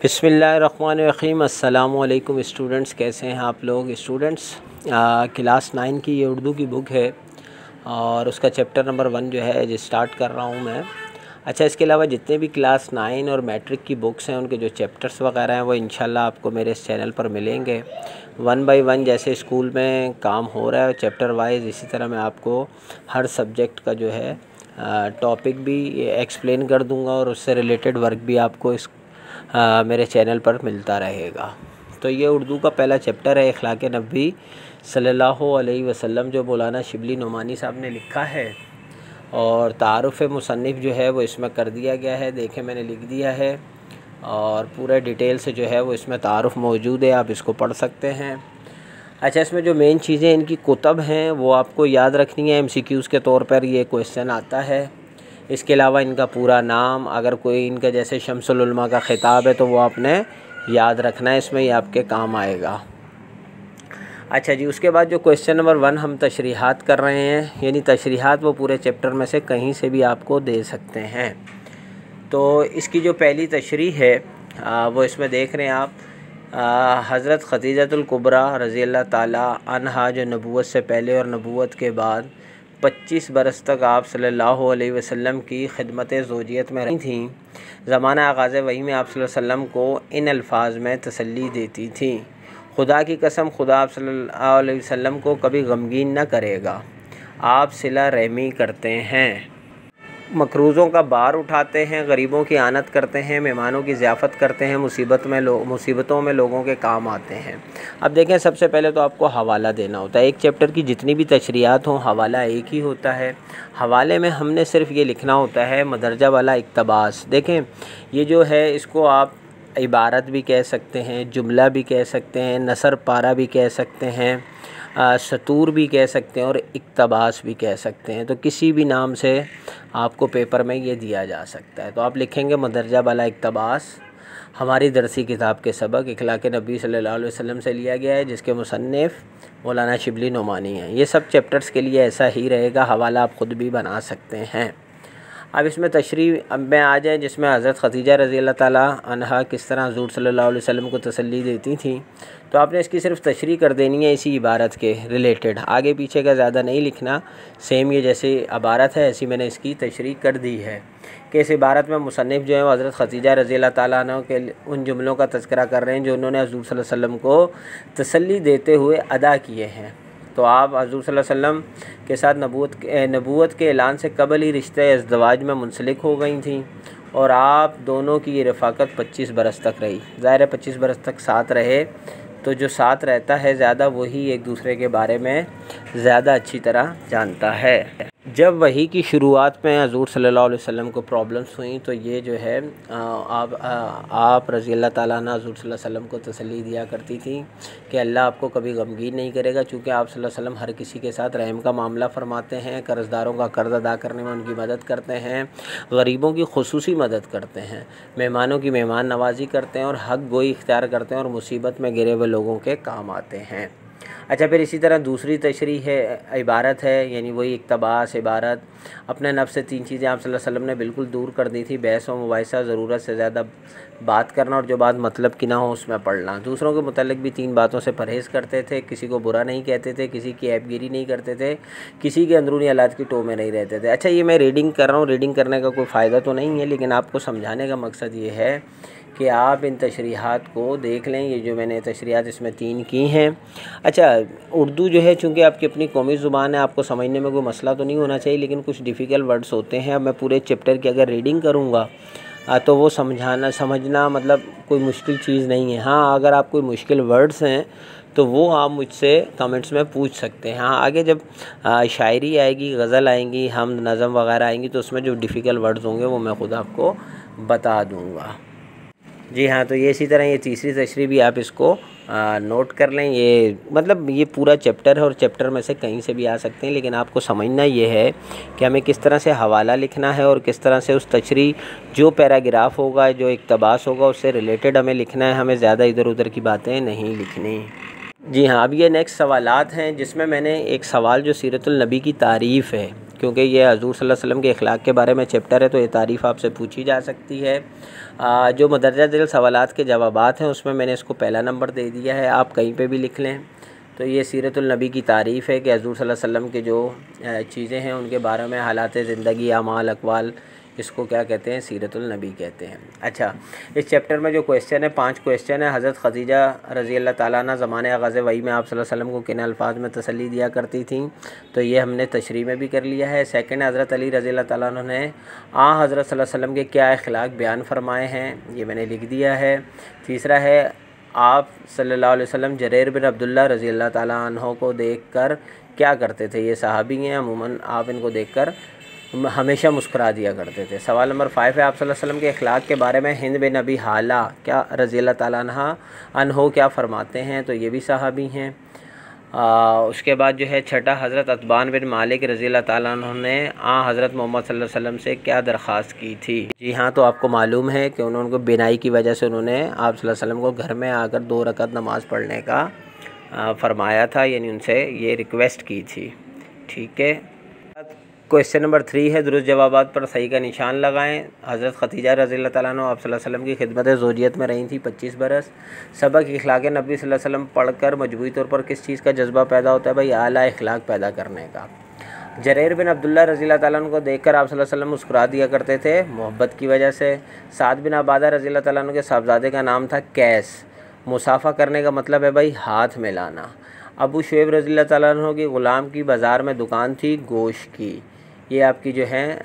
बिस्मिल्लाहिर्रहमानिर्रहीम। अस्सलामुअलैकुम स्टूडेंट्स, कैसे हैं आप लोग। स्टूडेंट्स, क्लास 9 की ये उर्दू की बुक है और उसका चैप्टर नंबर 1 जो है जो स्टार्ट कर रहा हूँ मैं। अच्छा, इसके अलावा जितने भी क्लास 9 और मैट्रिक की बुक्स हैं उनके जो चैप्टर्स वगैरह हैं वो इंशाल्लाह आपको मेरे इस चैनल पर मिलेंगे वन बाय वन। जैसे स्कूल में काम हो रहा है चैप्टर वाइज, इसी तरह मैं आपको हर सब्जेक्ट का जो है टॉपिक भी एक्सप्लेन कर दूँगा और उससे रिलेटेड वर्क भी आपको इस मेरे चैनल पर मिलता रहेगा। तो ये उर्दू का पहला चैप्टर है, अखलाक ए नबी सल्लल्लाहु अलैहि वसल्लम, जो मौलाना शिबली नोमानी साहब ने लिखा है। और तारुफ मुसन्निफ़ जो है वो इसमें कर दिया गया है, देखें मैंने लिख दिया है और पूरा डिटेल से जो है वो इसमें तारुफ मौजूद है, आप इसको पढ़ सकते हैं। अच्छा, इसमें जो मेन चीज़ें इनकी कुतब हैं वो आपको याद रखनी है। MCQs के तौर पर ये क्वेश्चन आता है। इसके अलावा इनका पूरा नाम, अगर कोई इनका जैसे शम्सुल उलमा का ख़िताब है तो वो आपने याद रखना है, इसमें ये आपके काम आएगा। अच्छा जी, उसके बाद जो क्वेश्चन नंबर 1 हम तशरीहात कर रहे हैं, यानी तशरीहात वो पूरे चैप्टर में से कहीं से भी आपको दे सकते हैं। तो इसकी जो पहली तशरीह है वो इसमें देख रहे हैं आप, हज़रत खदीजतुल कुबरा रज़ी अल्लाह ताला अन्हा, जो नबूवत से पहले और नबूवत के बाद 25 बरस तक आप सल्लल्लाहु अलैहि वसल्लम की खिदमत ज़ोजियत में रही थीं। ज़माना आगाज़ वही में आप वसल्लम को इन अल्फाज में तसल्ली देती थीं, खुदा की कसम खुदा आप सल्लल्लाहु अलैहि वसल्लम को कभी गमगीन न करेगा, आप सिला रहमी करते हैं, मकरूज़ों का बार उठाते हैं, गरीबों की आनत करते हैं, मेहमानों की ज़ियाफ़त करते हैं, मुसीबतों में लोगों के काम आते हैं। अब देखें, सबसे पहले तो आपको हवाला देना होता है। एक चैप्टर की जितनी भी तशरीहात हों हवाला एक ही होता है। हवाले में हमने सिर्फ ये लिखना होता है मदरजा वाला इक्तबास। देखें, ये जो है इसको आप इबारत भी कह सकते हैं, जुमला भी कह सकते हैं, नसर पारा भी कह सकते हैं, सतूर भी कह सकते हैं और इक्तबास भी कह सकते हैं। तो किसी भी नाम से आपको पेपर में ये दिया जा सकता है। तो आप लिखेंगे मदरजा वाला इक्तबास, हमारी दरसी किताब के सबक अखलाक नबी सल्लल्लाहु अलैहि वसल्लम से लिया गया है, जिसके मुसन्निफ़ मौलाना शिबली नोमानी हैं। ये सब चैप्टर्स के लिए ऐसा ही रहेगा, हवाला आप ख़ुद भी बना सकते हैं। अब इसमें तशरीह में आ जाए, जिसमें हज़रत खदीजा रज़ी अल्लाह ताला अन्हा किस तरह हुज़ूर सल्लल्लाहु अलैहि वसल्लम को तसल्ली देती थी। तो आपने इसकी सिर्फ तशरीह कर देनी है इसी इबारत के रिलेटेड, आगे पीछे का ज़्यादा नहीं लिखना। सेम ये जैसे इबारत है ऐसी मैंने इसकी तशरीह कर दी है कि इस इबारत में मुसन्निफ़ जो है वो हज़रत खदीजा रज़ी अल्लाह ताला अन्हा के उन जुमलों का तज़किरा कर रहे हैं जो उन्होंने हुज़ूर सल्लल्लाहु अलैहि वसल्लम को तसल्ली देते हुए अदा किए हैं। तो आप हुज़ूर सल्लल्लाहु अलैहि वसल्लम के साथ नबूवत के ऐलान से कबल ही रिश्ते इज़्दवाज में मुंसलिक हो गई थी और आप दोनों की ये रफ़ाकत 25 बरस तक रही। ज़ाहिर है 25 बरस तक साथ रहे, तो जो साथ रहता है ज़्यादा वही एक दूसरे के बारे में ज़्यादा अच्छी तरह जानता है। जब वही की शुरुआत में हुज़ूर सल्लल्लाहु अलैहि वसल्लम को प्रॉब्लम्स हुई तो ये जो है आप रज़ी अल्लाह ताला अन्हा हुज़ूर सल्लल्लाहु अलैहि वसल्लम को तसल्ली दिया करती थी कि अल्लाह आपको कभी गमगीन नहीं करेगा, चूँकि आप सल्लल्लाहु अलैहि वसल्लम हर किसी के साथ रहम का मामला फरमाते हैं, कर्ज़दारों का कर्ज़ अदा करने में उनकी मदद करते हैं, गरीबों की खुसूसी मदद करते हैं, मेहमानों की मेहमान नवाजी करते हैं और हक़ गोई इख्तियार करते हैं और मुसीबत में गिरे हुए लोगों के काम आते हैं। अच्छा, फिर इसी तरह दूसरी तशरीह है, इबारत है, यानी वही इक्तबास इबारत। अपने नफ्स से 3 चीज़ें आप सल्लल्लाहु अलैहि वसल्लम ने बिल्कुल दूर कर दी थी, बहस व मुबाहिसा, ज़रूरत से ज़्यादा बात करना और जो बात मतलब की ना हो उसमें पढ़ना। दूसरों के मुतल्लिक़ भी 3 बातों से परहेज़ करते थे, किसी को बुरा नहीं कहते थे, किसी की ऐबगिरी नहीं करते थे, किसी के अंदरूनी हालात की टो में नहीं रहते थे। अच्छा, ये मैं रीडिंग कर रहा हूँ, रीडिंग करने का कोई फ़ायदा तो नहीं है, लेकिन आपको समझाने का मकसद ये है कि आप इन तशरीहात को देख लें। ये जो मैंने तशरीहात इसमें 3 की हैं। अच्छा, उर्दू जो है चूँकि आपकी अपनी कौमी ज़ुबान है, आपको समझने में कोई मसला तो नहीं होना चाहिए, लेकिन कुछ डिफ़िकल्ट वर्ड्स होते हैं। अब मैं पूरे चैप्टर की अगर रीडिंग करूँगा तो वो समझना मतलब कोई मुश्किल चीज़ नहीं है। हाँ, अगर आप कोई मुश्किल वर्ड्स हैं तो वो आप मुझसे कमेंट्स में पूछ सकते हैं। हाँ, आगे जब शायरी आएगी, गज़ल आएंगी, हमद नज़म वग़ैरह आएंगी तो उसमें जो डिफ़िकल्ट वर्ड्स होंगे वो मैं ख़ुद आपको बता दूँगा। जी हाँ, तो ये इसी तरह ये तीसरी तशरीह भी आप इसको नोट कर लें। ये मतलब ये पूरा चैप्टर है और चैप्टर में से कहीं से भी आ सकते हैं, लेकिन आपको समझना ये है कि हमें किस तरह से हवाला लिखना है और किस तरह से उस तशरीह जो पैराग्राफ होगा, जो इक्तबास होगा, उससे रिलेटेड हमें लिखना है, हमें ज़्यादा इधर उधर की बातें नहीं लिखनी। जी हाँ, अब ये नेक्स्ट सवालात हैं, जिसमें मैंने एक सवाल जो सीरतुल नबी की तारीफ़ है क्योंकि ये हजूर सल्लल्लाहु अलैहि वसल्लम के अखलाक के बारे में चैप्टर है, तो ये तारीफ़ आपसे पूछी जा सकती है। जो मदरजा दिल सवालात के जवाबात हैं उसमें मैंने इसको पहला नंबर दे दिया है, आप कहीं पे भी लिख लें। तो ये सीरतुल नबी की तारीफ़ है कि हजूर सल्लल्लाहु अलैहि वसल्लम के जो चीज़ें हैं उनके बारे में हालात ज़िंदगी, आमाल, अकवाल, इसको क्या कहते हैं, सीरतुल नबी कहते हैं। अच्छा, इस चैप्टर में जो क्वेश्चन है, 5 क्वेश्चन है। हज़रत खदीजा रज़ी अल्लाह ताला अन्हा ज़माने ग़ज़वे वही में आप सल्लल्लाहु अलैहि वसल्लम को किन अल्फाज में तसल्ली दिया करती थी, तो ये हमने तशरीह में भी कर लिया है। सेकंड, हज़रत अली रज़ी अल्लाह ताला अन्हु ने हज़रत सल्लल्लाहु अलैहि वसल्लम के क्या अखलाक बयान फरमाए हैं, ये मैंने लिख दिया है। तीसरा है, आप सल्लल्लाहु अलैहि वसल्लम जरीर बिन अब्दुल्ला रज़ी अल्लाह ताला अन्हु को देखकर क्या करते थे, ये सहाबी हैं, अमूमन आप इनको देखकर हमेशा मुस्कुरा दिया करते थे। सवाल नंबर 5 है, आप सल्लल्लाहु अलैहि वसल्लम के अखलाक के बारे में हिंद बिन अबी हाला क्या रज़ी अल्लाह ताला अन्हो क्या फ़रमाते हैं, तो ये भी सहाबी हैं। उसके बाद जो है छठा, हज़रत उत्बान बिन मालिक रज़ी अल्लाह ताला अन्हो ने हज़रत मोहम्मद सल्लल्लाहु अलैहि वसल्लम से क्या दरख्वास्त की थी। जी हाँ, तो आपको मालूम है कि उनको बिनाई की वजह से उन्होंने आप सल्लल्लाहु अलैहि वसल्लम को घर में आकर 2 रकत नमाज़ पढ़ने का फ़रमाया था, यानी उनसे ये रिक्वेस्ट की थी। ठीक है, क्वेश्चन नंबर 3 है, दुरुस्त जवाबात पर सही का निशान लगाएं। हज़रत खदीजा रज़ी अल्लाह ताला अन्हा आप सल्लल्लाहु अलैहि वसल्लम की खिदमत ज़ोजियत में रही थी 25 बरस। सबक इखलाक नबी सल्लल्लाहु अलैहि वसल्लम पढ़कर मजबूरी तौर पर किस चीज़ का जज्बा पैदा होता है, भाई आला इखलाक पैदा करने का। जरीर बिन अब्दुल्ला रज़ी अल्लाह ताला अन्हु को देखकर आप सल्लल्लाहु अलैहि वसल्लम मुस्कुरा दिया करते थे, मोहब्बत की वजह से। साद बिन आबादा रज़ी अल्लाह ताला अन्हु के साहबजादे का नाम था कैस, मुसाफ़ा करने का मतलब है भाई हाथ मिलाना। अबू शुएब रज़ी अल्लाह ताला अन्हु की ग़ुलाम की बाज़ार में दुकान थी गोश्त की। ये आपकी जो है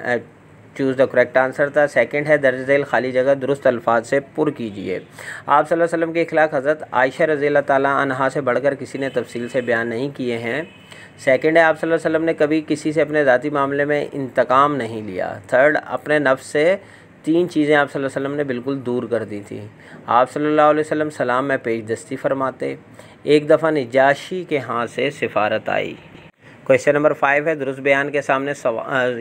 चूज़ द करेक्ट आंसर था। सेकंड है, दर्ज दिल खाली जगह दुरुस्त अल्फाज से पुर कीजिए। आप सल्लल्लाहु अलैहि वसल्लम के अखलाक हज़रत आयशा रज़ी अल्लाह ताला अन्हा से बढ़कर किसी ने तफसील से बयान नहीं किए हैं। सेकंड है, आप सल्लल्लाहु अलैहि वसल्लम ने कभी किसी से अपने ज़ाती मामले में इंतकाम नहीं लिया। थर्ड, अपने नफ्स से 3 चीज़ें आप सल्लल्लाहु अलैहि वसल्लम ने बिल्कुल दूर कर दी थी। आप सल्लल्लाहु अलैहि वसल्लम सलाम में पेशदस्ती फरमाते। एक दफ़ा नजाशी के हाथ से सिफारत आई। क्वेश्चन नंबर 5 है, दुरुस्त बयान के सामने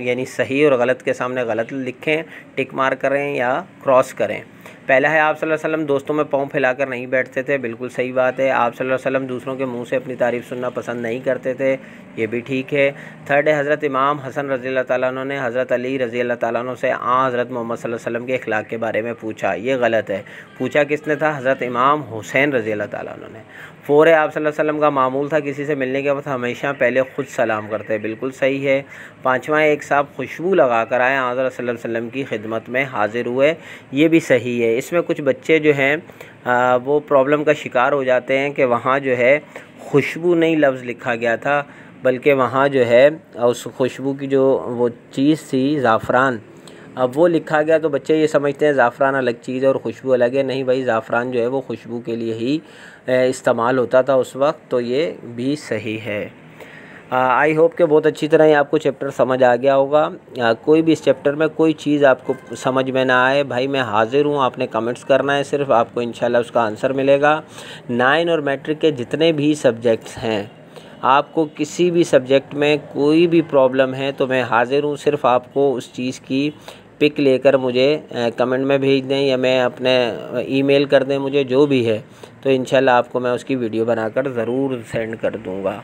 यानी सही और गलत के सामने गलत लिखें, टिक मार करें या क्रॉस करें। पहला है, आप सल्लल्लाहु अलैहि वसल्लम दोस्तों में पाँव फैलाकर नहीं बैठते थे, बिल्कुल सही बात है। आप सल्लल्लाहु अलैहि वसल्लम दूसरों के मुंह से अपनी तारीफ़ सुनना पसंद नहीं करते थे, ये भी ठीक है। थर्ड है, हज़रत इमाम हसन रज़ी अल्लाह ताला अन्हु ने हज़रत अली रज़ी अल्लाह ताला अन्हु से हज़रत मोहम्मद सल्लल्लाहु अलैहि वसल्लम के अखलाक के बारे में पूछा, ये गलत है। पूछा किसने था, हज़रत इमाम हुसैन रज़ी अल्लाह ताला अन्हु ने। 4 है, आप सल्लल्लाहु अलैहि वसल्लम का मामूल था किसी से मिलने के वक्त हमेशा पहले ख़ुद सलाम करते, बिल्कुल सही है। 5वां, एक साहब खुशबू लगा कर आए हज़रत सल्लल्लाहु अलैहि वसल्लम की खिदमत में हाज़िर हुए, ये भी सही है। इसमें कुछ बच्चे जो हैं वो प्रॉब्लम का शिकार हो जाते हैं कि वहाँ जो है खुशबू नहीं लफ्ज़ लिखा गया था, बल्कि वहाँ जो है उस खुशबू की जो वो चीज़ थी ज़ाफ़रान, अब वो लिखा गया, तो बच्चे ये समझते हैं ज़ाफ़रान अलग चीज़ है और खुशबू अलग है। नहीं भाई, ज़ाफ़रान जो है वो खुशबू के लिए ही इस्तेमाल होता था उस वक्त, तो ये भी सही है। आई होप कि बहुत अच्छी तरह ही आपको चैप्टर समझ आ गया होगा। कोई भी इस चैप्टर में कोई चीज़ आपको समझ में ना आए, भाई मैं हाज़िर हूँ, आपने कमेंट्स करना है सिर्फ, आपको इंशाल्लाह उसका आंसर मिलेगा। 9 और मैट्रिक के जितने भी सब्जेक्ट्स हैं, आपको किसी भी सब्जेक्ट में कोई भी प्रॉब्लम है तो मैं हाज़िर हूँ, सिर्फ आपको उस चीज़ की पिक लेकर मुझे कमेंट में भेज दें या मैं अपने ईमेल कर दें मुझे, जो भी है, तो इंशाल्लाह आपको मैं उसकी वीडियो बनाकर ज़रूर सेंड कर दूँगा।